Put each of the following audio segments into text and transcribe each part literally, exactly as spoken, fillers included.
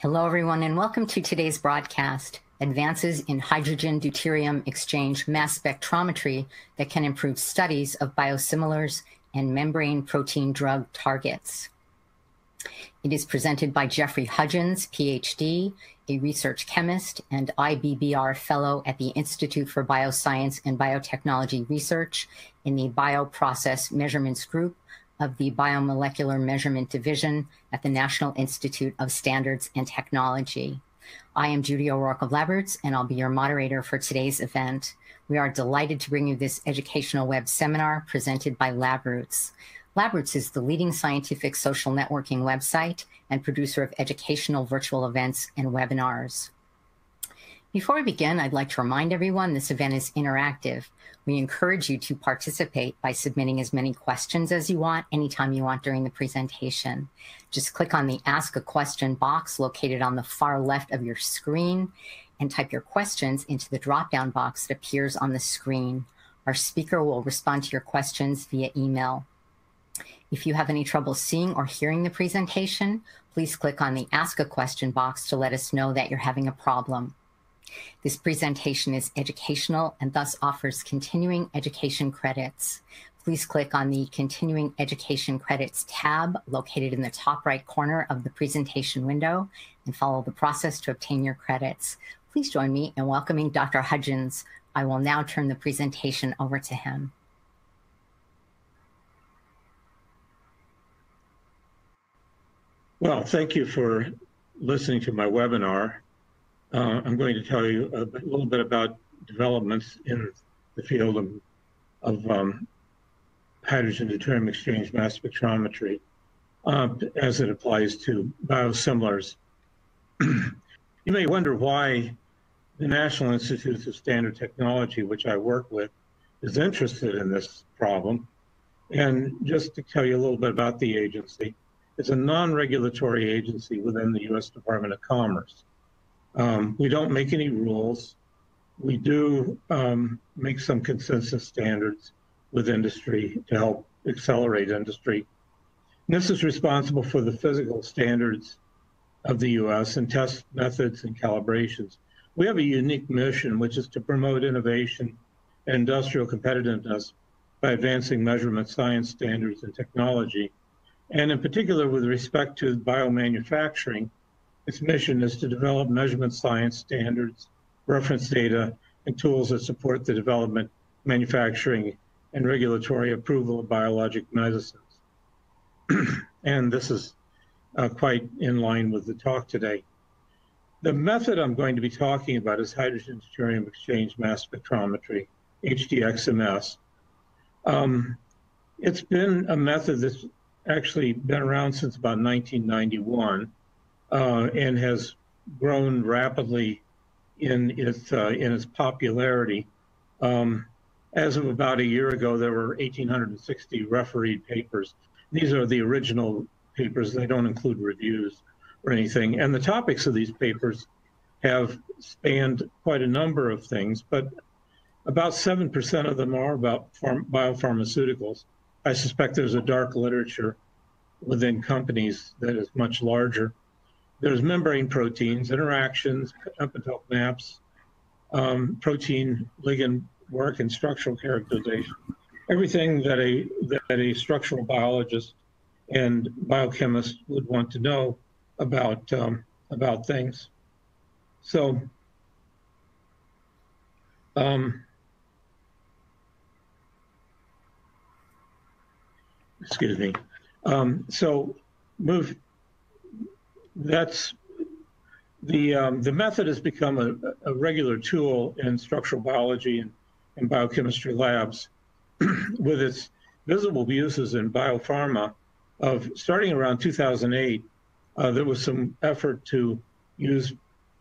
Hello, everyone, and welcome to today's broadcast, Advances in Hydrogen-Deuterium Exchange Mass Spectrometry that can improve studies of biosimilars and membrane protein drug targets. It is presented by Jeffrey Hudgens, P H D, a research chemist and I B B R fellow at the Institute for Bioscience and Biotechnology Research in the BioProcess Measurements Group of the Biomolecular Measurement Division at the National Institute of Standards and Technology. I am Judy O'Rourke of LabRoots, and I'll be your moderator for today's event. We are delighted to bring you this educational web seminar presented by LabRoots. LabRoots is the leading scientific social networking website and producer of educational virtual events and webinars. Before we begin, I'd like to remind everyone this event is interactive. We encourage you to participate by submitting as many questions as you want anytime you want during the presentation. Just click on the Ask a Question box located on the far left of your screen and type your questions into the drop-down box that appears on the screen. Our speaker will respond to your questions via email. If you have any trouble seeing or hearing the presentation, please click on the Ask a Question box to let us know that you're having a problem. This presentation is educational and thus offers continuing education credits. Please click on the Continuing Education Credits tab located in the top right corner of the presentation window and follow the process to obtain your credits. Please join me in welcoming Doctor Hudgens. I will now turn the presentation over to him. Well, thank you for listening to my webinar. Uh, I'm going to tell you a little bit about developments in the field of, of um, hydrogen-deuterium exchange mass spectrometry uh, as it applies to biosimilars. You may wonder why the National Institute of Standards and Technology, which I work with, is interested in this problem. And just to tell you a little bit about the agency, it's a non-regulatory agency within the U S Department of Commerce. Um, we don't make any rules. We do um, make some consensus standards with industry to help accelerate industry. NIST is responsible for the physical standards of the U S and test methods and calibrations. We have a unique mission, which is to promote innovation and industrial competitiveness by advancing measurement science standards and technology. And in particular, with respect to biomanufacturing, its mission is to develop measurement science standards, reference data, and tools that support the development, manufacturing, and regulatory approval of biologic medicines. And this is uh, quite in line with the talk today. The method I'm going to be talking about is hydrogen-deuterium exchange mass spectrometry, H D X M S. Um, it's been a method that's actually been around since about nineteen ninety-one. Uh, and has grown rapidly in its, uh, in its popularity. Um, as of about a year ago, there were one thousand eight hundred sixty refereed papers. These are the original papers. They don't include reviews or anything. And the topics of these papers have spanned quite a number of things, but about seven percent of them are about biopharmaceuticals. I suspect there's a dark literature within companies that is much larger. There's membrane proteins, interactions, epitope maps, um, protein ligand work, and structural characterization. Everything that a that a structural biologist and biochemist would want to know about um, about things. So, um, excuse me. Um, so, move. That's the um, the method has become a, a regular tool in structural biology and, and biochemistry labs, with its visible uses in biopharma. Of starting around two thousand eight, uh, there was some effort to use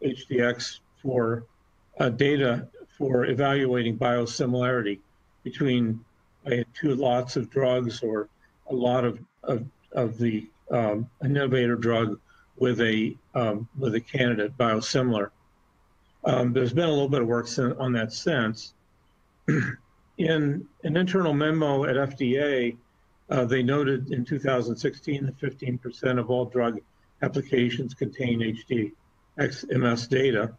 H D X for uh, data for evaluating biosimilarity between uh, two lots of drugs or a lot of of, of the um, innovator drug with a um, with a candidate biosimilar. Um, there's been a little bit of work on that since. In an internal memo at F D A, uh, they noted in two thousand sixteen that fifteen percent of all drug applications contain H D X M S data.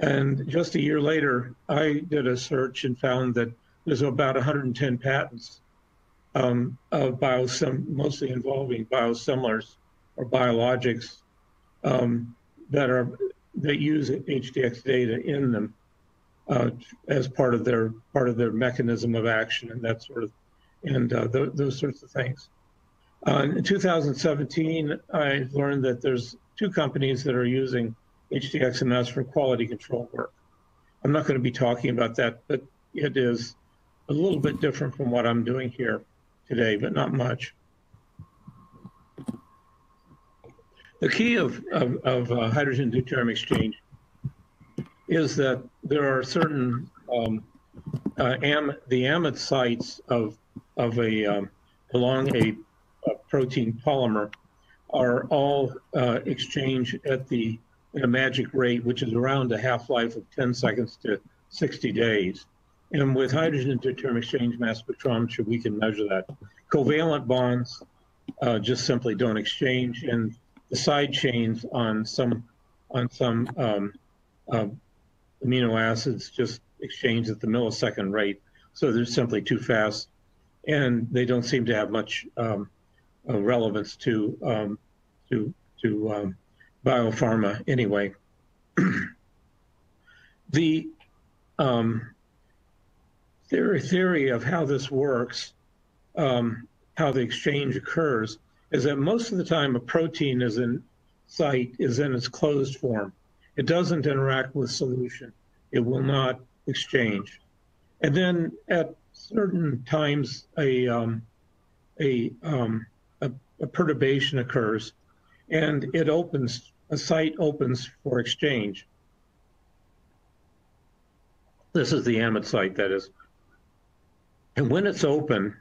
And just a year later, I did a search and found that there's about one hundred ten patents um, of biosim, mostly involving biosimilars or biologics um, that are that use H D X data in them uh, as part of their part of their mechanism of action and that sort of and uh, th those sorts of things. Uh, in two thousand seventeen, I learned that there's two companies that are using H D X M S for quality control work. I'm not going to be talking about that, but it is a little bit different from what I'm doing here today, but not much. The key of, of, of uh, hydrogen deuterium exchange is that there are certain, um, uh, am, the amit sites of, of a, um, along a, a protein polymer are all uh, exchanged at the at a magic rate, which is around a half-life of ten seconds to sixty days. And with hydrogen deuterium exchange mass spectrometry, we can measure that. Covalent bonds uh, just simply don't exchange, and the side chains on some on some um, uh, amino acids just exchange at the millisecond rate. So they're simply too fast, and they don't seem to have much um, uh, relevance to um, to to um, biopharma anyway. The um, theory, theory of how this works, um, how the exchange occurs, is that most of the time a protein is in site is in its closed form. It doesn't interact with solution. It will not exchange. And then at certain times a, um, a, um, a, a perturbation occurs and it opens, a site opens for exchange. This is the amit site, that is. And when it's open,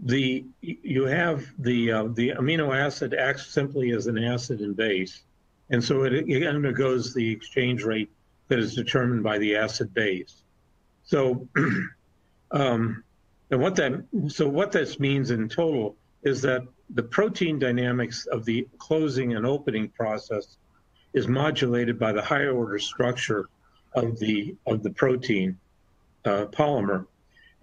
the you have the uh, the amino acid acts simply as an acid and base, and so it, it undergoes the exchange rate that is determined by the acid base. So, um, and what that so what this means in total is that the protein dynamics of the closing and opening process is modulated by the higher order structure of the of the protein uh, polymer,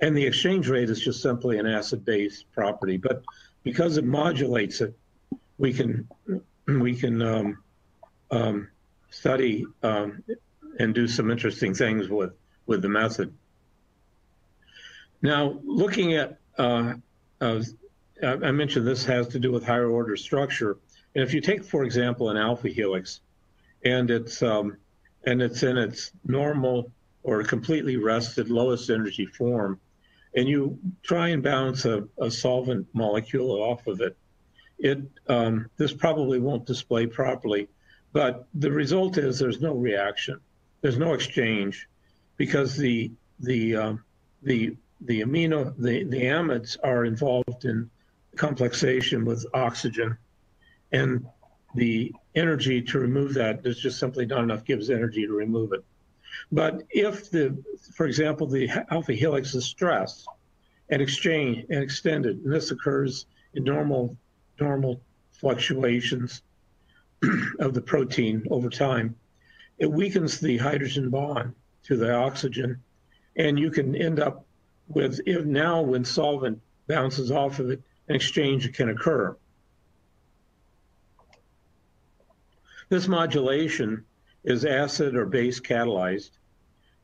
and the exchange rate is just simply an acid-base property. But because it modulates it, we can we can um, um, study um, and do some interesting things with with the method. Now, looking at uh, uh, I mentioned this has to do with higher order structure, and if you take, for example, an alpha helix, and it's um, and it's in its normal or completely rested lowest energy form, and you try and bounce a, a solvent molecule off of it, it um, this probably won't display properly, but the result is there's no reaction, there's no exchange, because the the um, the the amino the the amides are involved in complexation with oxygen, and the energy to remove that, there's just simply not enough gives energy to remove it. But if the, for example, the alpha helix is stressed and exchange and extended, and this occurs in normal normal fluctuations of the protein over time, it weakens the hydrogen bond to the oxygen, and you can end up with, if now when solvent bounces off of it, an exchange can occur. This modulation is acid or base catalyzed,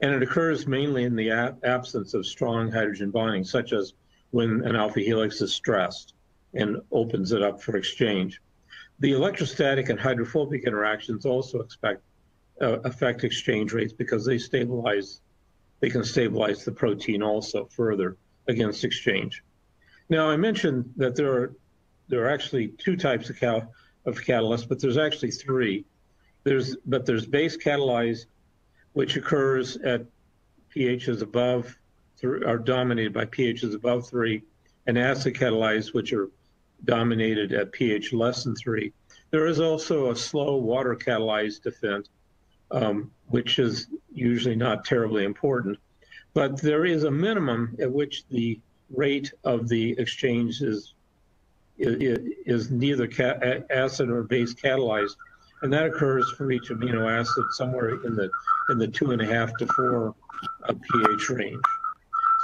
and it occurs mainly in the absence of strong hydrogen bonding, such as when an alpha helix is stressed and opens it up for exchange. The electrostatic and hydrophobic interactions also expect, uh, affect exchange rates because they stabilize, they can stabilize the protein also further against exchange. Now, I mentioned that there are there are actually two types of cal of catalysts, but there's actually three. There's but there's base catalyzed, which occurs at pHs above three, are dominated by pHs above three, and acid catalyzed, which are dominated at pH less than three. There is also a slow water catalyzed event, um, which is usually not terribly important, but there is a minimum at which the rate of the exchange is is neither acid or base catalyzed, and that occurs for each amino acid somewhere in the in the two and a half to four uh, pH range.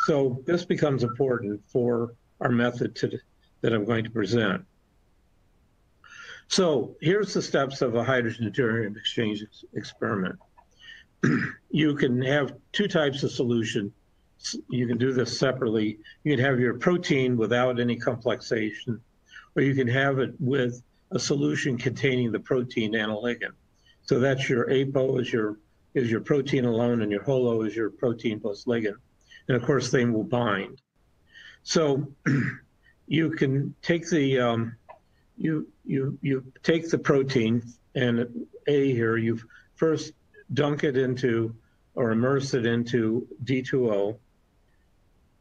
So this becomes important for our method to, that I'm going to present. So here's the steps of a hydrogen-deuterium exchange ex experiment. You can have two types of solution. You can do this separately. You can have your protein without any complexation, or you can have it with a solution containing the protein and a ligand. So that's your A P O is your, is your protein alone, and your HOLO is your protein plus ligand. And of course, they will bind. So you can take the um, you you you take the protein, and A here you first dunk it into or immerse it into D two O,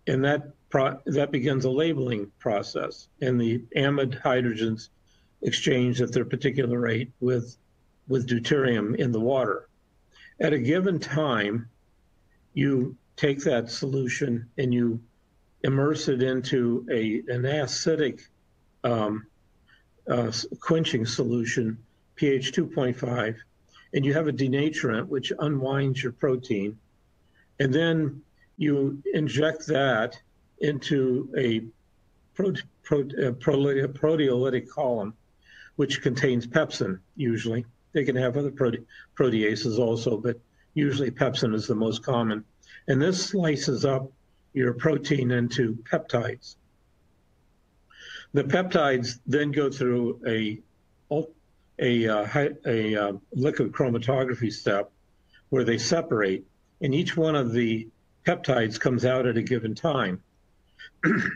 and that pro that begins a labeling process, and the amide hydrogens exchange at their particular rate with with deuterium in the water. At a given time, you take that solution and you immerse it into a an acidic um, uh, quenching solution, pH two point five, and you have a denaturant which unwinds your protein, and then you inject that into a pro, pro, uh, proteolytic column, which contains pepsin usually. They can have other prote proteases also, but usually pepsin is the most common. And this slices up your protein into peptides. The peptides then go through a, a, a, a liquid chromatography step where they separate, and each one of the peptides comes out at a given time.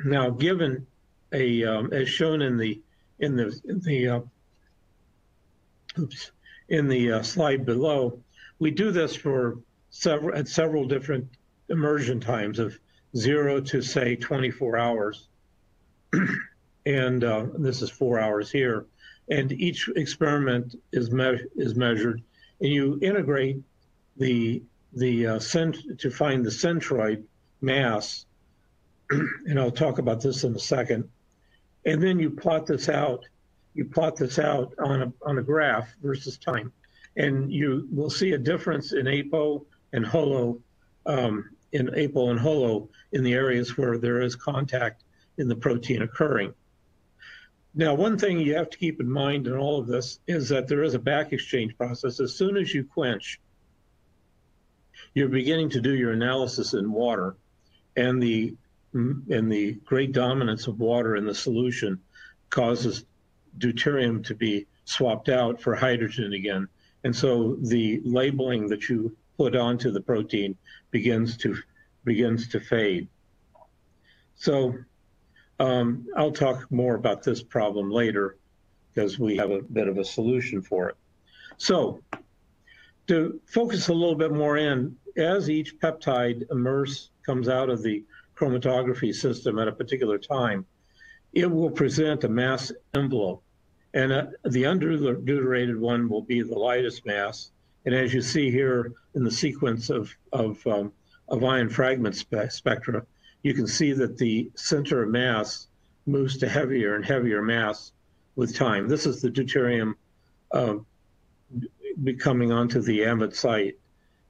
Now, given a, um, as shown in the, in the, in the, uh, oops, in the uh, slide below, we do this for several at several different immersion times of zero to say twenty-four hours, and uh, this is four hours here, and each experiment is me is measured, and you integrate the the uh, cent to find the centroid mass, and I'll talk about this in a second, and then you plot this out, you plot this out on a on a graph versus time, and you will see a difference in A P O and HOLO, um, in A P O and HOLO in the areas where there is contact in the protein occurring. Now, one thing you have to keep in mind in all of this is that there is a back exchange process. As soon as you quench, you're beginning to do your analysis in water, and the, and the great dominance of water in the solution causes deuterium to be swapped out for hydrogen again. And so the labeling that you put onto the protein begins to begins to fade. So um, I'll talk more about this problem later because we have a bit of a solution for it. So to focus a little bit more in, as each peptide immerse comes out of the chromatography system at a particular time, it will present a mass envelope. And uh, the undeuterated one will be the lightest mass. And as you see here in the sequence of, of, um, of ion fragment spe spectra, you can see that the center of mass moves to heavier and heavier mass with time. This is the deuterium uh, coming onto the amide site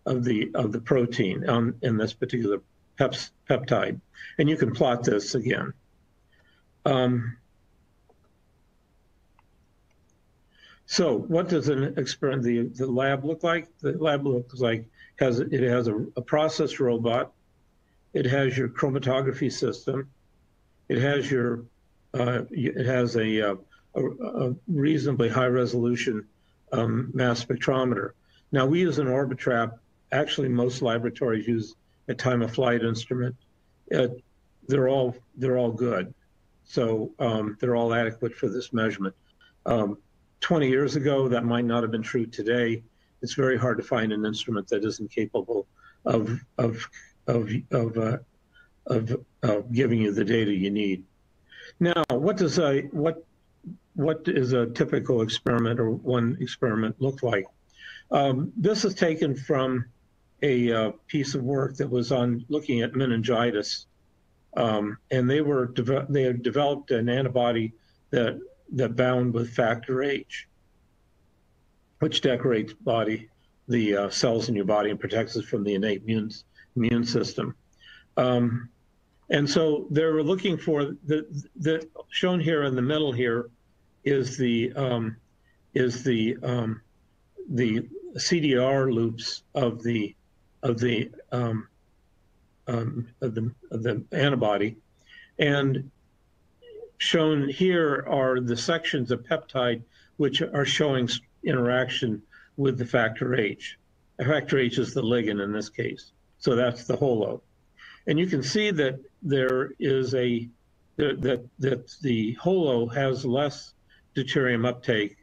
of the, of the protein on, in this particular pep peptide. And you can plot this again. Um, So what does an experiment, the, the lab look like? The lab looks like has it has a, a process robot. It has your chromatography system. It has your uh, it has a, a, a reasonably high resolution um, mass spectrometer. Now we use an Orbitrap. Actually, most laboratories use a time of flight instrument. Uh, they're all they're all good. So um, they're all adequate for this measurement. Um, twenty years ago, that might not have been true today. It's very hard to find an instrument that isn't capable of of of of, uh, of uh, giving you the data you need. Now, what does a what what is a typical experiment or one experiment look like? Um, this is taken from a uh, piece of work that was on looking at meningitis, um, and they were they had developed an antibody that that bound with factor H, which decorates body, the uh, cells in your body, and protects us from the innate immune immune system. Um, and so they were looking for the the shown here in the middle here is the um, is the um, the C D R loops of the of the um, um, of the of the antibody, and shown here are the sections of peptide which are showing interaction with the factor H. Factor H is the ligand in this case, so that's the holo. And you can see that there is a that that the holo has less deuterium uptake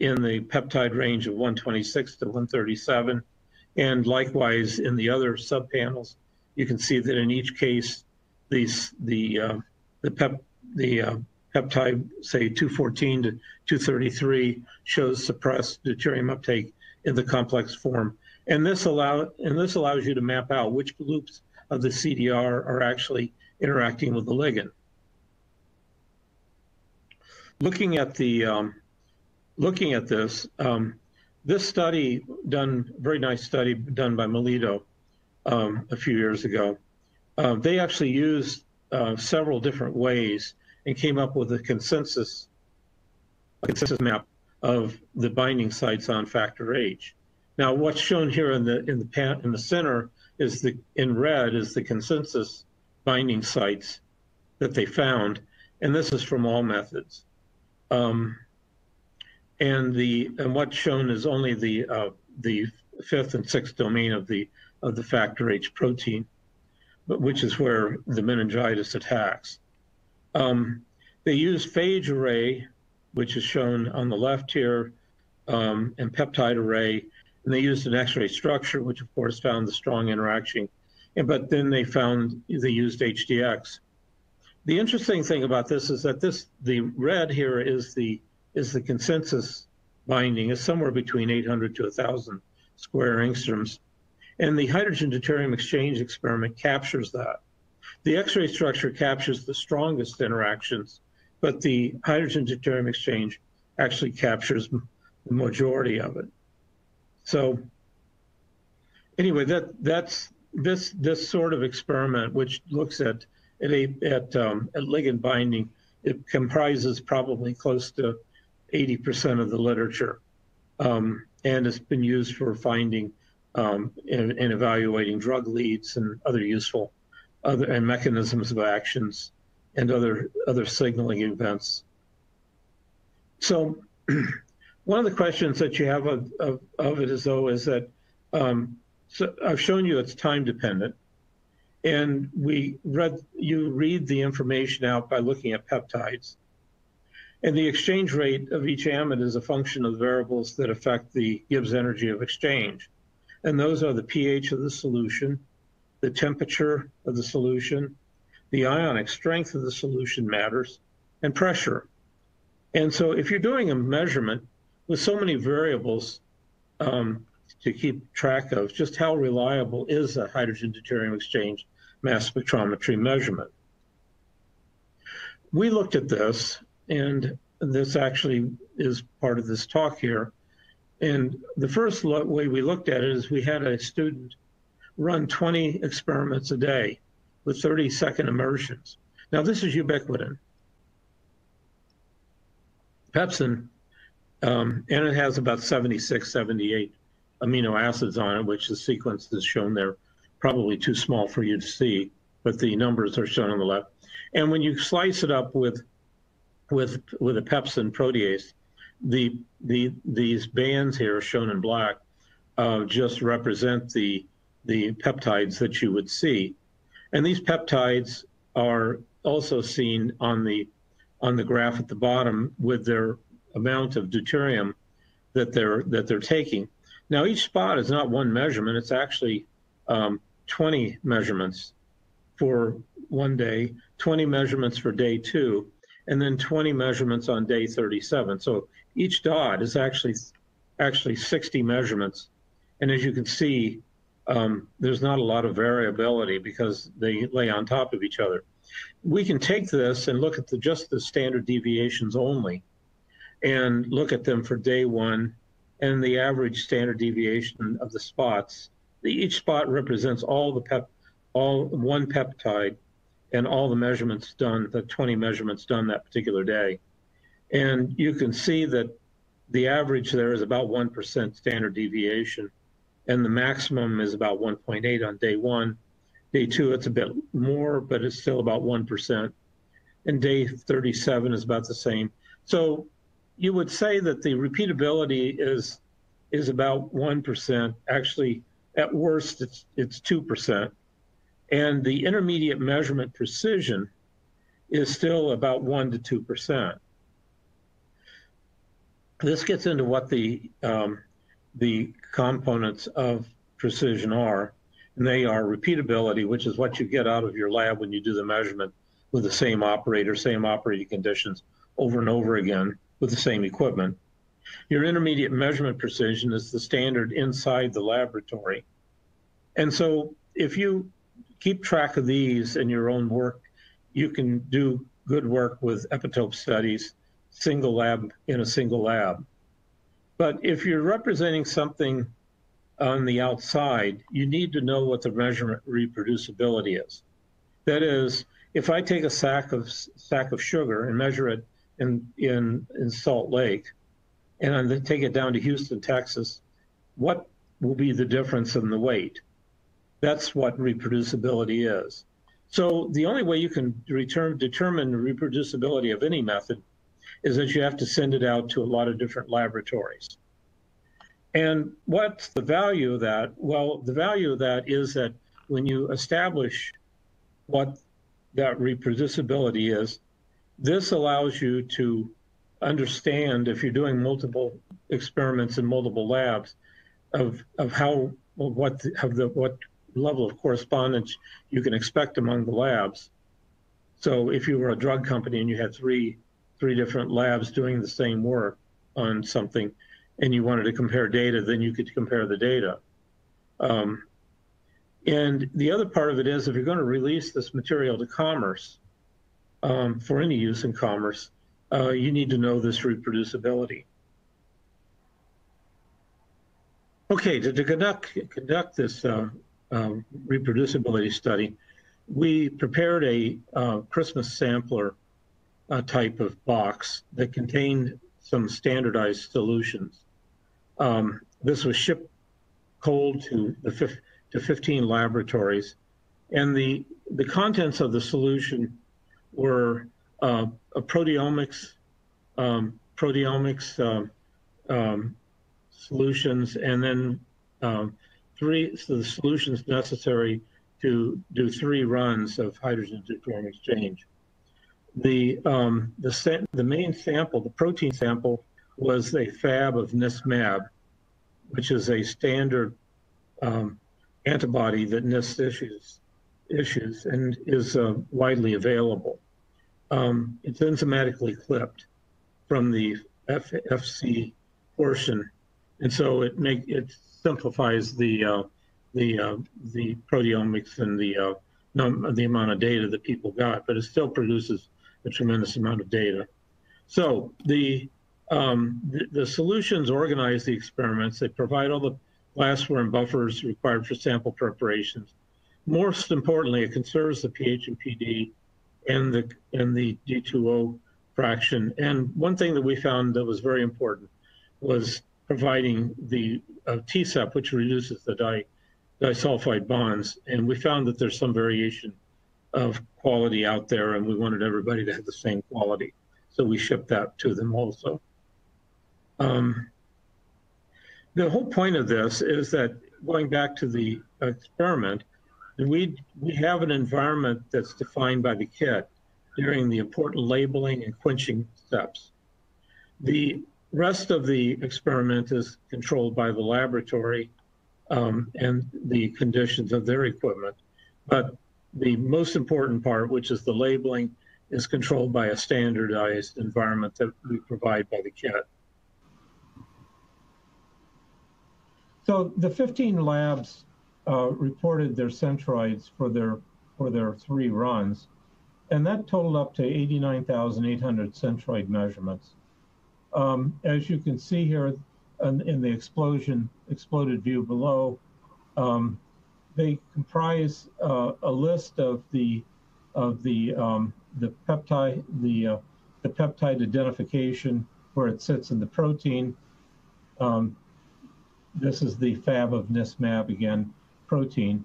in the peptide range of one twenty-six to one thirty-seven, and likewise in the other subpanels. You can see that in each case, these the uh, the pep the uh, peptide, say two fourteen to two thirty-three, shows suppressed deuterium uptake in the complex form, and this allow and this allows you to map out which loops of the C D R are actually interacting with the ligand. Looking at the um, looking at this, um, this study done, very nice study done by Melito um, a few years ago. Uh, they actually used uh, several different ways and came up with a consensus a consensus map of the binding sites on factor H. Now, what's shown here in the in the pan, in the center is the in red is the consensus binding sites that they found, and this is from all methods. Um, and the and what's shown is only the uh, the fifth and sixth domain of the of the factor H protein, but which is where the meningitis attacks. Um, they use phage array, which is shown on the left here, um, and peptide array, and they used an X-ray structure, which of course found the strong interaction, and but then they found they used H D X. The interesting thing about this is that this the red here is the is the consensus binding is somewhere between eight hundred to one thousand square angstroms, and the hydrogen deuterium exchange experiment captures that. The X-ray structure captures the strongest interactions, but the hydrogen deuterium exchange actually captures the majority of it. So anyway, that that's this this sort of experiment, which looks at at a, at, um, at ligand binding, it comprises probably close to eighty percent of the literature, um, and it's been used for finding um, and, and evaluating drug leads and other useful other and mechanisms of actions and other other signaling events. So one of the questions that you have of, of, of it is though is that um, so I've shown you it's time dependent, and we read you read the information out by looking at peptides, and the exchange rate of each amide is a function of variables that affect the Gibbs energy of exchange, and those are the pH of the solution, the temperature of the solution, the ionic strength of the solution matters, and pressure. And so if you're doing a measurement with so many variables um, to keep track of, just how reliable is a hydrogen deuterium exchange mass spectrometry measurement? We looked at this, and this actually is part of this talk here. And the first way we looked at it is we had a student run twenty experiments a day with thirty second immersions. Now this is ubiquitin, pepsin, um, and it has about seventy-six, seventy-eight amino acids on it, which the sequence is shown there, probably too small for you to see, but the numbers are shown on the left. And when you slice it up with with with a pepsin protease, the the these bands here shown in black uh, just represent the the peptides that you would see, and these peptides are also seen on the on the graph at the bottom with their amount of deuterium that they're that they're taking. Now each spot is not one measurement; it's actually um, twenty measurements for one day, twenty measurements for day two, and then twenty measurements on day thirty-seven. So each dot is actually actually sixty measurements, and as you can see, Um, there's not a lot of variability because they lay on top of each other. We can take this and look at the, just the standard deviations only, and look at them for day one and the average standard deviation of the spots. Each spot represents all the pep, all one peptide and all the measurements done, the twenty measurements done that particular day. And you can see that the average there is about one percent standard deviation, and the maximum is about one point eight on day one. Day two, it's a bit more, but it's still about one percent. And day thirty-seven is about the same. So you would say that the repeatability is, is about one percent. Actually, at worst, it's, it's two percent. And the intermediate measurement precision is still about one to two percent. This gets into what the, um, the components of precision are. And they are repeatability, which is what you get out of your lab when you do the measurement with the same operator, same operating conditions over and over again with the same equipment. Your intermediate measurement precision is the standard inside the laboratory. And so if you keep track of these in your own work, you can do good work with epitope studies, single lab in a single lab. But if you're representing something on the outside, you need to know what the measurement reproducibility is. That is, if I take a sack of sack of sugar and measure it in in, in Salt Lake, and then take it down to Houston, Texas, what will be the difference in the weight? That's what reproducibility is. So the only way you can return, determine the reproducibility of any method is that you have to send it out to a lot of different laboratories. And what's the value of that? Well, the value of that is that when you establish what that reproducibility is, this allows you to understand, if you're doing multiple experiments in multiple labs, of, of how of what of the what level of correspondence you can expect among the labs. So if you were a drug company and you had three three different labs doing the same work on something, and you wanted to compare data, then you could compare the data. Um, and the other part of it is, if you're going to release this material to commerce, um, for any use in commerce, uh, you need to know this reproducibility. Okay, to, to conduct, conduct this uh, uh, reproducibility study, we prepared a uh, Christmas sampler uh, type of box that contained some standardized solutions. Um, this was shipped cold to the to fifteen laboratories, and the the contents of the solution were uh, a proteomics um, proteomics um, um, solutions, and then um, three so the solutions necessary to do three runs of hydrogen deuterium exchange. The, um, the, the main sample, the protein sample, was a F A B of NISTmAb, which is a standard um, antibody that NIST issues, issues and is uh, widely available. Um, it's enzymatically clipped from the F F C portion, and so it make it simplifies the uh, the uh, the proteomics and the uh, num the amount of data that people got, but it still produces a tremendous amount of data. So the, um, the the solutions organize the experiments. They provide all the glassware and buffers required for sample preparations. Most importantly, it conserves the pH and P D and the and the D two O fraction. And one thing that we found that was very important was providing the uh, T S E P, which reduces the di disulfide bonds. And we found that there's some variation of quality out there, and we wanted everybody to have the same quality, so we shipped that to them also. Um, the whole point of this is that, going back to the experiment, we we have an environment that's defined by the kit during the important labeling and quenching steps. The rest of the experiment is controlled by the laboratory um, and the conditions of their equipment, but the most important part, which is the labeling, is controlled by a standardized environment that we provide by the kit. So the fifteen labs uh, reported their centroids for their for their three runs, and that totaled up to eighty-nine thousand eight hundred centroid measurements. Um, as you can see here in, in the explosion, exploded view below, um, they comprise uh, a list of the of the um, the peptide the uh, the peptide identification where it sits in the protein. Um, this is the F A B of NISTmAb again, protein.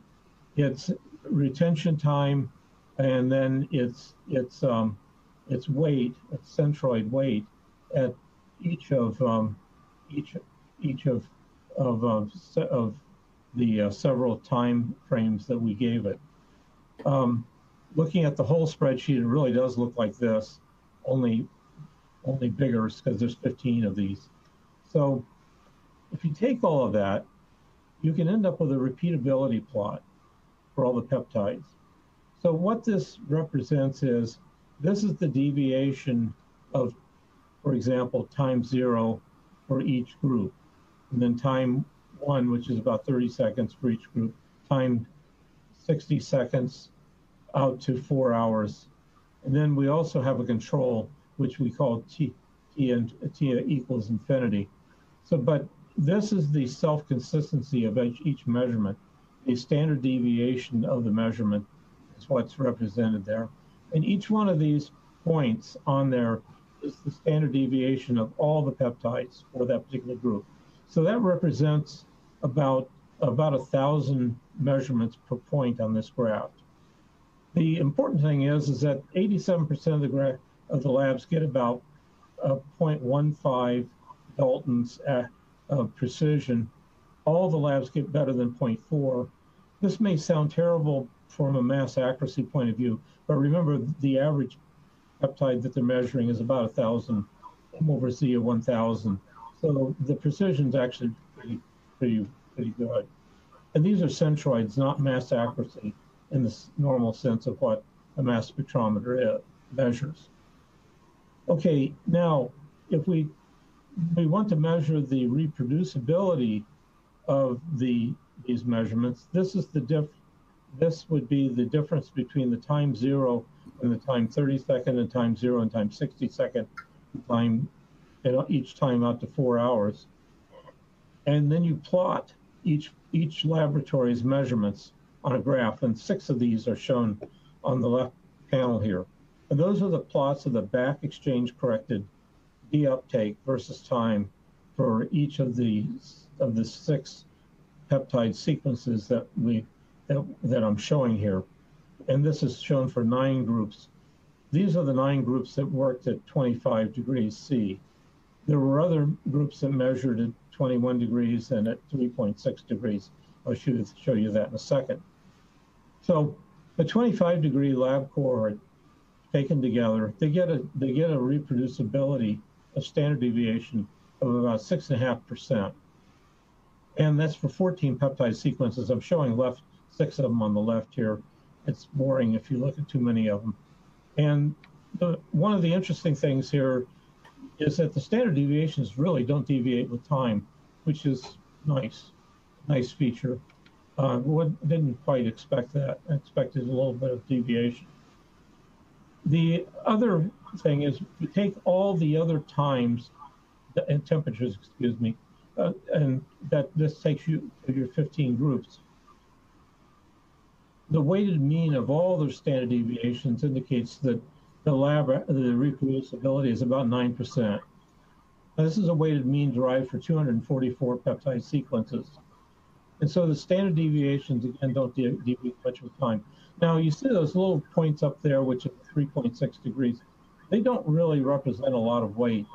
Its retention time, and then its its um, its weight, its centroid weight at each of um, each each of of of, of the uh, several time frames that we gave it. Um, looking at the whole spreadsheet, it really does look like this, only only bigger because there's fifteen of these. So if you take all of that, you can end up with a repeatability plot for all the peptides. So what this represents is, this is the deviation of, for example, time zero for each group, and then time one, which is about thirty seconds for each group, time sixty seconds out to four hours. And then we also have a control, which we call T, T, and, T equals infinity. So, but this is the self-consistency of each, each measurement. The standard deviation of the measurement is what's represented there. And each one of these points on there is the standard deviation of all the peptides for that particular group. So that represents about, about one thousand measurements per point on this graph. The important thing is, is that eighty-seven percent of the graph of the labs get about uh, zero point one five Daltons uh, of precision. All the labs get better than zero point four. This may sound terrible from a mass accuracy point of view, but remember the average peptide that they're measuring is about one thousand, M over Z of one thousand. So the precision's actually pretty, pretty, pretty good. And these are centroids, not mass accuracy in the normal sense of what a mass spectrometer is, measures. Okay, now, if we, we want to measure the reproducibility of the these measurements, this is the diff this would be the difference between the time zero and the time thirty second and time zero and time sixty second time, and each time out to four hours, and then you plot each each laboratory's measurements on a graph, and six of these are shown on the left panel here, and those are the plots of the back exchange corrected D uptake versus time for each of the of the six peptide sequences that we that, that I'm showing here. And this is shown for nine groups. These are the nine groups that worked at twenty-five degrees C. There were other groups that measured at twenty-one degrees and at three point six degrees. I'll show you that in a second. So the twenty-five degree lab cohort taken together, they get a they get a reproducibility of standard deviation of about six and a half percent. And that's for fourteen peptide sequences. I'm showing left six of them on the left here. It's boring if you look at too many of them. And the, one of the interesting things here is that the standard deviations really don't deviate with time, which is nice, nice feature. Uh, what, didn't quite expect that. I expected a little bit of deviation. The other thing is, we take all the other times and temperatures, excuse me, Uh, and that this takes you to your fifteen groups. The weighted mean of all their standard deviations indicates that the lab, the reproducibility is about nine percent. Now, this is a weighted mean derived for two hundred forty-four peptide sequences. And so the standard deviations, again, don't de deviate much with time. Now, you see those little points up there, which are three point six degrees. They don't really represent a lot of weight.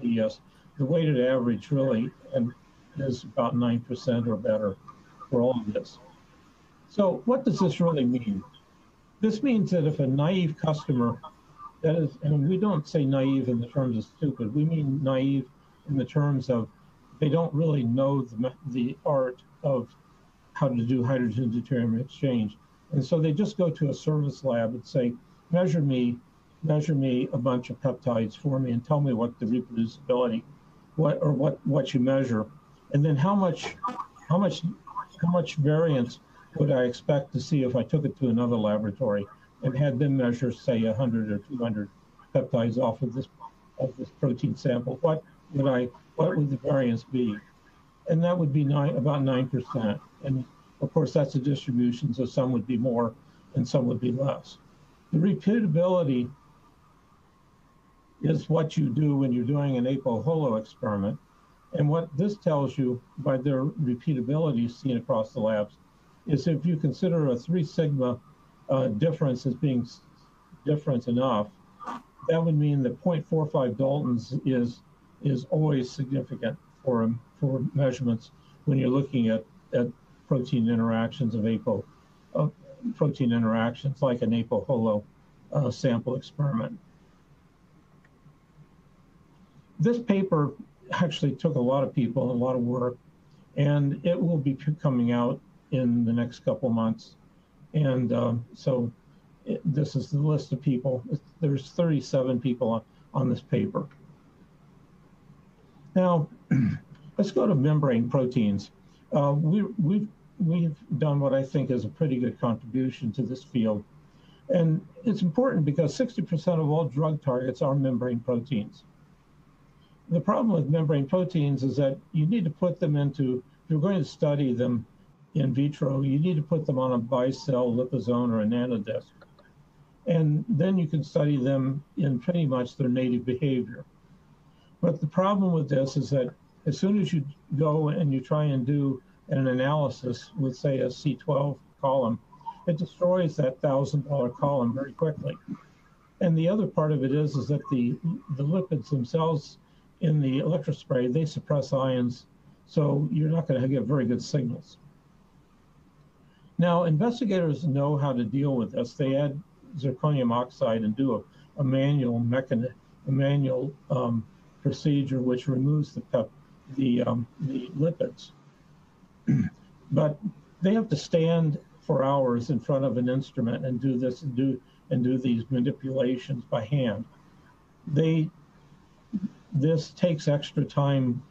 Yes. The weighted average really and is about nine percent or better for all of this. So what does this really mean? This means that if a naive customer, that is, and we don't say naive in the terms of stupid, we mean naive in the terms of they don't really know the, the art of how to do hydrogen deuterium exchange. And so they just go to a service lab and say, measure me, measure me a bunch of peptides for me and tell me what the reproducibility What or what what you measure, and then how much how much how much variance would I expect to see if I took it to another laboratory and had them measure, say, one hundred or two hundred peptides off of this of this protein sample, what would I what would the variance be? And that would be nine, about nine percent. And of course, that's a distribution, so some would be more and some would be less. The repeatability is what you do when you're doing an APO-HOLO experiment. And what this tells you by their repeatability seen across the labs is if you consider a three sigma uh, difference as being different enough, that would mean that zero point four five Daltons is is always significant for, for measurements when you're looking at, at protein interactions of APO, uh, protein interactions like an APO-HOLO uh, sample experiment. This paper actually took a lot of people and a lot of work, and it will be coming out in the next couple months. And um, so it, this is the list of people. There's thirty-seven people on, on this paper. Now, let's go to membrane proteins. Uh, we, we've, we've done what I think is a pretty good contribution to this field. And it's important because sixty percent of all drug targets are membrane proteins. The problem with membrane proteins is that you need to put them into, if you're going to study them in vitro, you need to put them on a bicell, liposome, or a nanodisk. And then you can study them in pretty much their native behavior. But the problem with this is that as soon as you go and you try and do an analysis with, say, a C twelve column, it destroys that one thousand dollar column very quickly. And the other part of it is, is that the, the lipids themselves in the electrospray, they suppress ions, so you're not going to get very good signals. Now, investigators know how to deal with this. They add zirconium oxide and do a, a manual mechanism, a manual um, procedure which removes the pep the um, the lipids. But they have to stand for hours in front of an instrument and do this and do and do these manipulations by hand. They This takes extra time,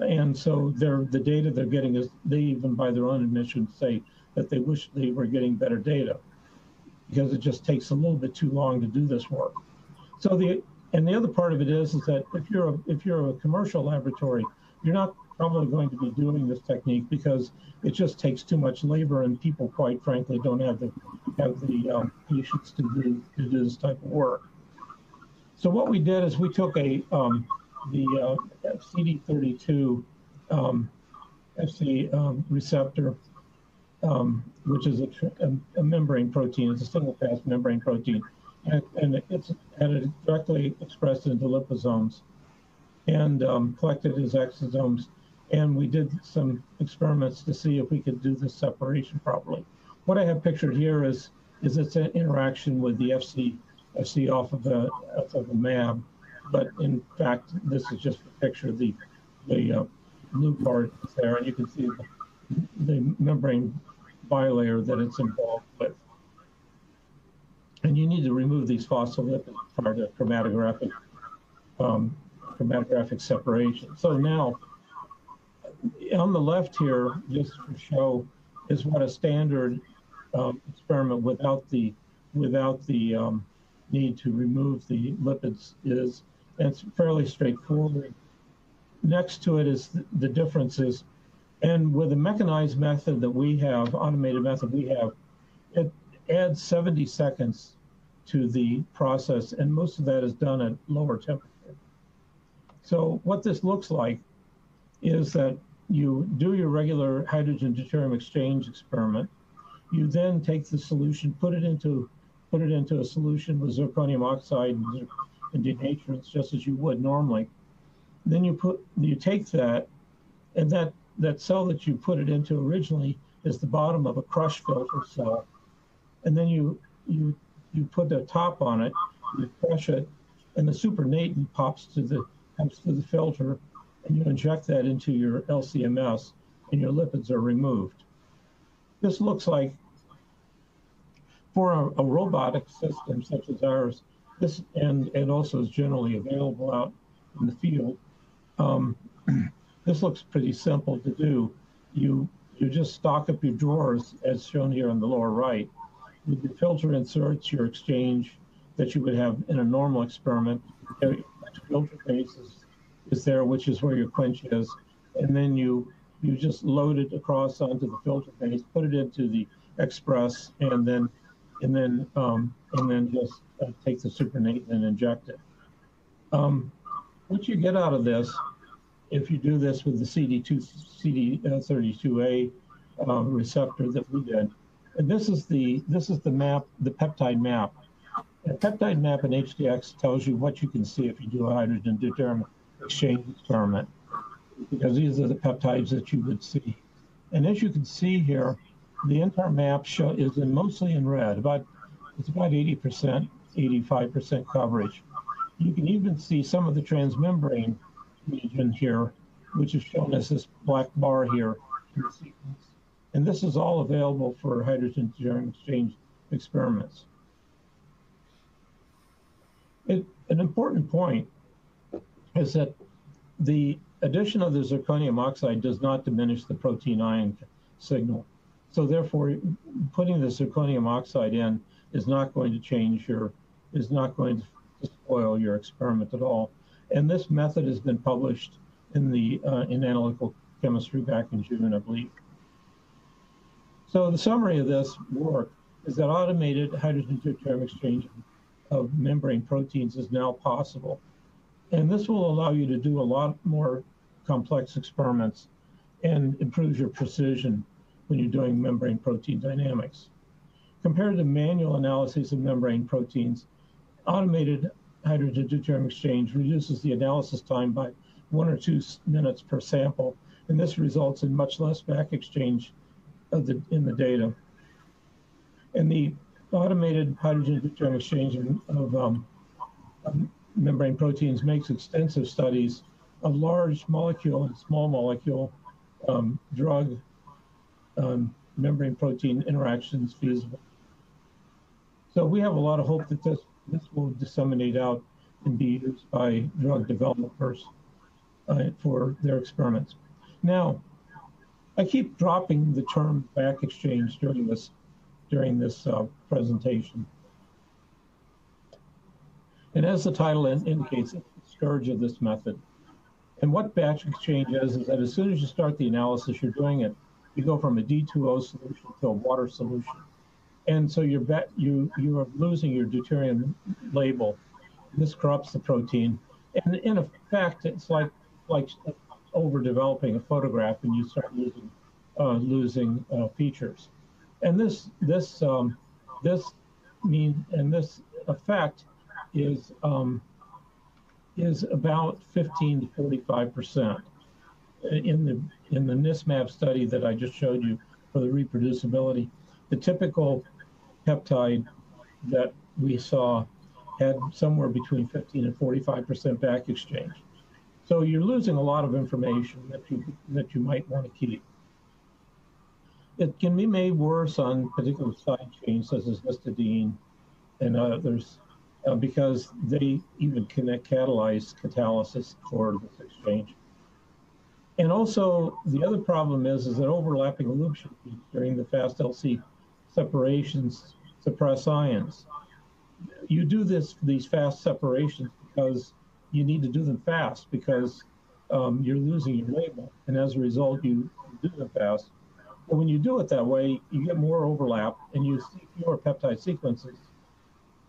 and so they're, the data they're getting is, they even by their own admission say that they wish they were getting better data because it just takes a little bit too long to do this work. So the, and the other part of it is, is that if you're, a, if you're a commercial laboratory, you're not probably going to be doing this technique because it just takes too much labor and people, quite frankly, don't have the, have the um, patience to do, to do this type of work. So what we did is we took a um, the uh, C D thirty-two um, F C um, receptor, um, which is a, a membrane protein. It's a single-pass membrane protein, and, and it's and it directly expressed into liposomes, and um, collected as exosomes. And we did some experiments to see if we could do this separation properly. What I have pictured here is is its an interaction with the F C. I see off of the off of the mab, but in fact, this is just a picture of the the uh, blue part there, and you can see the, the membrane bilayer that it's involved with. And you need to remove these phospholipids prior to chromatographic um, chromatographic separation. So now, on the left here, just to show, is what a standard um, experiment without the without the um, need to remove the lipids is, and it's fairly straightforward. Next to it is the, the differences. And with the mechanized method that we have, automated method we have, it adds seventy seconds to the process, and most of that is done at lower temperature. So what this looks like is that you do your regular hydrogen deuterium exchange experiment. You then take the solution, put it into put it into a solution with zirconium oxide and denaturants, just as you would normally. Then you put, you take that, and that, that cell that you put it into originally is the bottom of a crush filter cell. And then you, you, you put the top on it, you crush it, and the supernatant pops to the, comes to the filter, and you inject that into your L C M S, and your lipids are removed. This looks like, for a, a robotic system such as ours, this and, and also is generally available out in the field, um, this looks pretty simple to do. You, you just stock up your drawers, as shown here on the lower right, you could filter and search your exchange that you would have in a normal experiment. Every filter phase is, is there, which is where your quench is. And then you, you just load it across onto the filter phase, put it into the express, and then and then um, and then just uh, take the supernatant and inject it. Um, what you get out of this, if you do this with the C D thirty-two A uh, receptor that we did, and this is the this is the map, the peptide map. A peptide map in H D X tells you what you can see if you do a hydrogen determinant exchange experiment, because these are the peptides that you would see. And as you can see here, the entire map show is in mostly in red. About it's about eighty percent, eighty-five percent coverage. You can even see some of the transmembrane region here, which is shown as this black bar here in the sequence. And this is all available for hydrogen determinant exchange experiments. It, an important point is that the addition of the zirconium oxide does not diminish the protein ion signal. So therefore, putting the zirconium oxide in is not going to change your, is not going to spoil your experiment at all. And this method has been published in the uh, in Analytical Chemistry back in June, I believe. So the summary of this work is that automated hydrogen determinant exchange of membrane proteins is now possible. And this will allow you to do a lot more complex experiments and improves your precision when you're doing membrane protein dynamics. Compared to manual analyses of membrane proteins, automated hydrogen determinant exchange reduces the analysis time by one or two minutes per sample, and this results in much less back exchange of the, in the data. And the automated hydrogen determinant exchange of, um, of membrane proteins makes extensive studies of large molecule and small molecule um, drug Um, membrane protein interactions feasible. So we have a lot of hope that this, this will disseminate out and be used by drug developers uh, for their experiments. Now, I keep dropping the term back exchange during this, during this uh, presentation. And as the title in, indicates, it's the scourge of this method. And what batch exchange is, is that as soon as you start the analysis, you're doing it. You go from a D two O solution to a water solution. And so you're bet, you, you are losing your deuterium label. This corrupts the protein. And in effect, it's like, like overdeveloping a photograph and you start losing, uh, losing uh, features. And this, this, um, this mean, and this effect is, um, is about fifteen to forty-five percent. In the in the NISTmAb study that I just showed you for the reproducibility, the typical peptide that we saw had somewhere between fifteen and forty-five percent back exchange. So you're losing a lot of information that you that you might want to keep. It can be made worse on particular side chains such as histidine and others uh, because they even connect catalyze catalysis for this exchange. And also, the other problem is, is that overlapping elution peaks during the fast L C separations suppress ions. You do this these fast separations because you need to do them fast because um, you're losing your label. And as a result, you do them fast. But when you do it that way, you get more overlap and you see fewer peptide sequences.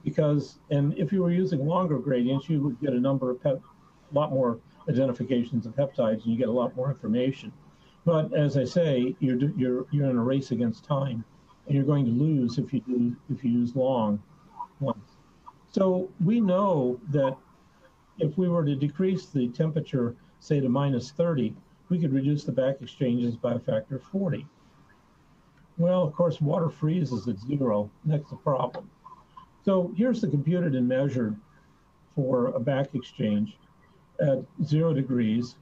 Because, and if you were using longer gradients, you would get a number of pep, a lot more identifications of peptides, and you get a lot more information. But as I say, you're you're you're in a race against time, and you're going to lose if you do if you use long ones. So we know that if we were to decrease the temperature, say to minus thirty, we could reduce the back exchanges by a factor of forty. Well, of course, water freezes at zero. That's the problem. So here's the computed and measured for a back exchange at zero degrees,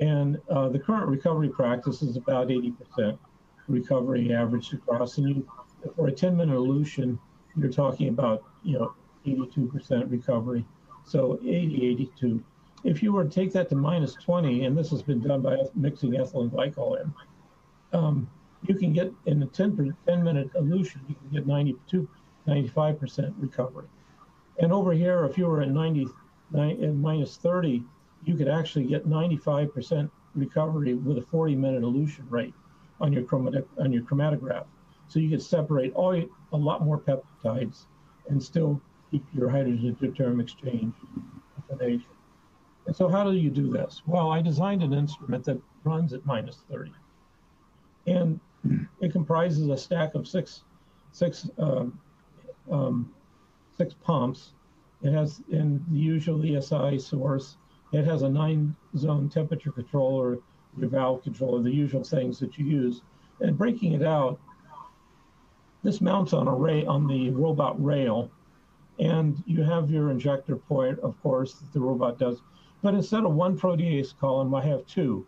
and uh, the current recovery practice is about eighty percent recovery average across. And you, for a ten minute elution, you're talking about, you know, eighty-two percent recovery, so eighty, eighty-two. If you were to take that to minus twenty, and this has been done by mixing ethylene glycol in, um, you can get in a ten minute elution, you can get ninety-two, ninety-five percent recovery. And over here, if you were at ninety, minus thirty, you could actually get ninety-five percent recovery with a forty minute elution rate on your chromatic, on your chromatograph. So you could separate all a lot more peptides and still keep your hydrogen deuterium exchange information. And so how do you do this? Well, I designed an instrument that runs at minus thirty. And it comprises a stack of six, six, um, um, six pumps. It has, in the usual E S I source, it has a nine zone temperature controller, your valve controller, the usual things that you use. And breaking it out, this mounts on a rail, on the robot rail, and you have your injector point, of course, that the robot does. But instead of one protease column, I have two.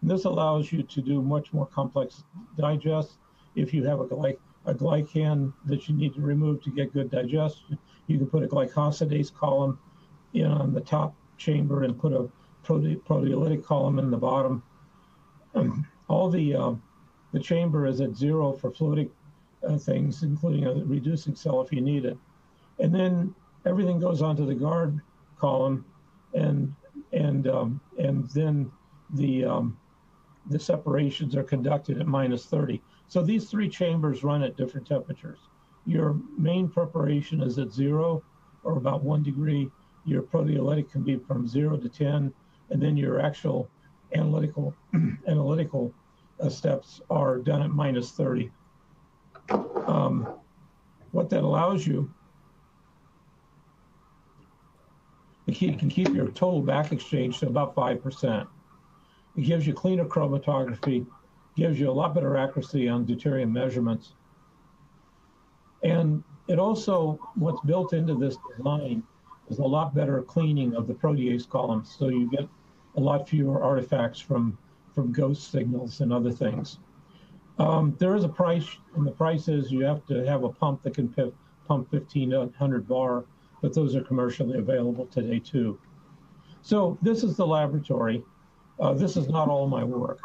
And this allows you to do much more complex digest. If you have a, glyc a glycan that you need to remove to get good digestion, you can put a glycosidase column in on the top chamber and put a prote proteolytic column in the bottom. Um, all the, uh, the chamber is at zero for fluidic uh, things, including a reducing cell if you need it. And then everything goes onto the guard column, and and um, and then the um, the separations are conducted at minus thirty. So these three chambers run at different temperatures. Your main preparation is at zero, or about one degree. Your proteolytic can be from zero to ten, and then your actual analytical analytical uh, steps are done at minus thirty. Um, what that allows you. You can keep your total back exchange to about five percent. It gives you cleaner chromatography, gives you a lot better accuracy on deuterium measurements. And it also, what's built into this design is a lot better cleaning of the protease columns, so you get a lot fewer artifacts from, from ghost signals and other things. Um, there is a price, and the price is you have to have a pump that can pump fifteen hundred bar, but those are commercially available today too. So this is the laboratory. Uh, this is not all my work.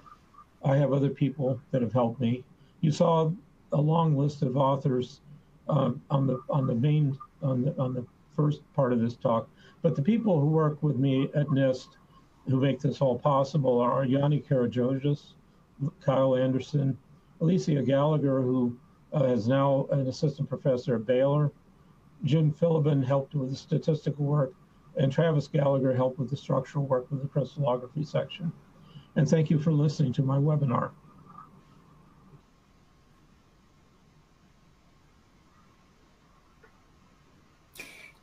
I have other people that have helped me. You saw a long list of authors um, on the on the main on the, on the first part of this talk. But the people who work with me at NIST, who make this all possible, are Yanni Karagiorgis, Kyle Anderson, Alicia Gallagher, who uh, is now an assistant professor at Baylor. Jim Philibin helped with the statistical work, and Travis Gallagher helped with the structural work with the crystallography section. And thank you for listening to my webinar.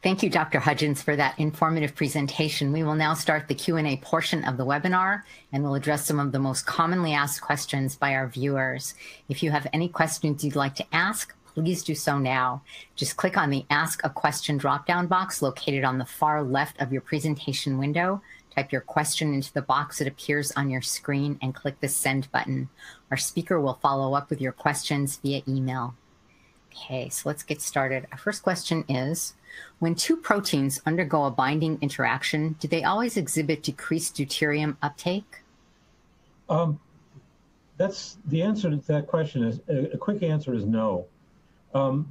Thank you, Doctor Hudgens, for that informative presentation. We will now start the Q and A portion of the webinar, and we'll address some of the most commonly asked questions by our viewers. If you have any questions you'd like to ask, please do so now. Just click on the Ask a Question drop-down box located on the far left of your presentation window. Type your question into the box that appears on your screen and click the Send button. Our speaker will follow up with your questions via email. Okay, so let's get started. Our first question is, when two proteins undergo a binding interaction, do they always exhibit decreased deuterium uptake? Um, that's the answer to that question is, a, a quick answer is no. Um,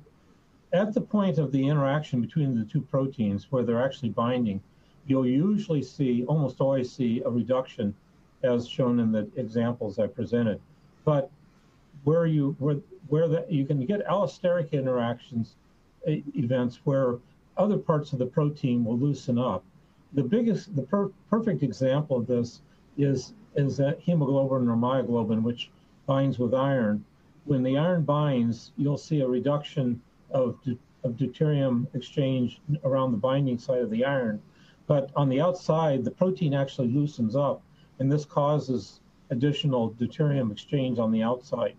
at the point of the interaction between the two proteins where they're actually binding, you'll usually see, almost always see, a reduction as shown in the examples I presented. But where you, where, where the, you can get allosteric interactions, events where other parts of the protein will loosen up. The biggest, the per perfect example of this is, is that hemoglobin or myoglobin, which binds with iron. When the iron binds, you'll see a reduction of, de of deuterium exchange around the binding site of the iron. But on the outside, the protein actually loosens up, and this causes additional deuterium exchange on the outside.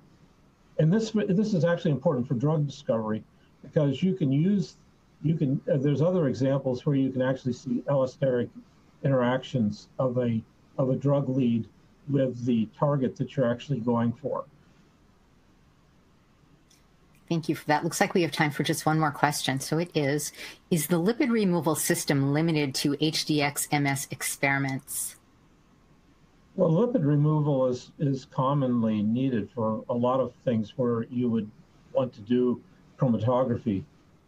And this, this is actually important for drug discovery, because you can use, you can, uh, there's other examples where you can actually see allosteric interactions of a, of a drug lead with the target that you're actually going for. Thank you for that. Looks like we have time for just one more question. So it is, is the lipid removal system limited to H D X M S experiments? Well, lipid removal is, is commonly needed for a lot of things where you would want to do chromatography.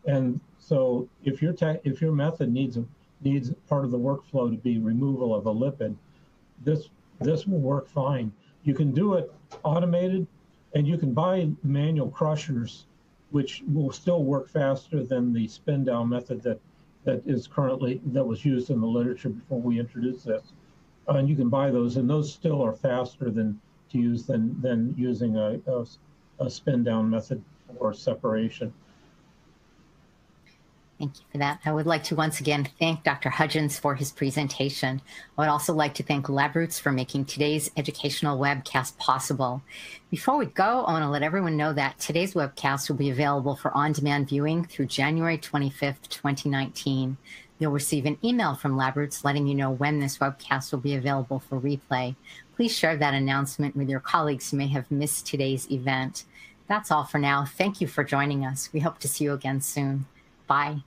And so if your, if your method needs, needs part of the workflow to be removal of a lipid, this, this will work fine. You can do it automated, and you can buy manual crushers, which will still work faster than the spin down method that, that is currently, that was used in the literature before we introduced this. Uh, and you can buy those, and those still are faster than to use than, than using a, a, a spin down method for separation. Thank you for that. I would like to once again thank Doctor Hudgens for his presentation. I would also like to thank LabRoots for making today's educational webcast possible. Before we go, I want to let everyone know that today's webcast will be available for on-demand viewing through January twenty-fifth, twenty nineteen. You'll receive an email from LabRoots letting you know when this webcast will be available for replay. Please share that announcement with your colleagues who may have missed today's event. That's all for now. Thank you for joining us. We hope to see you again soon. Bye.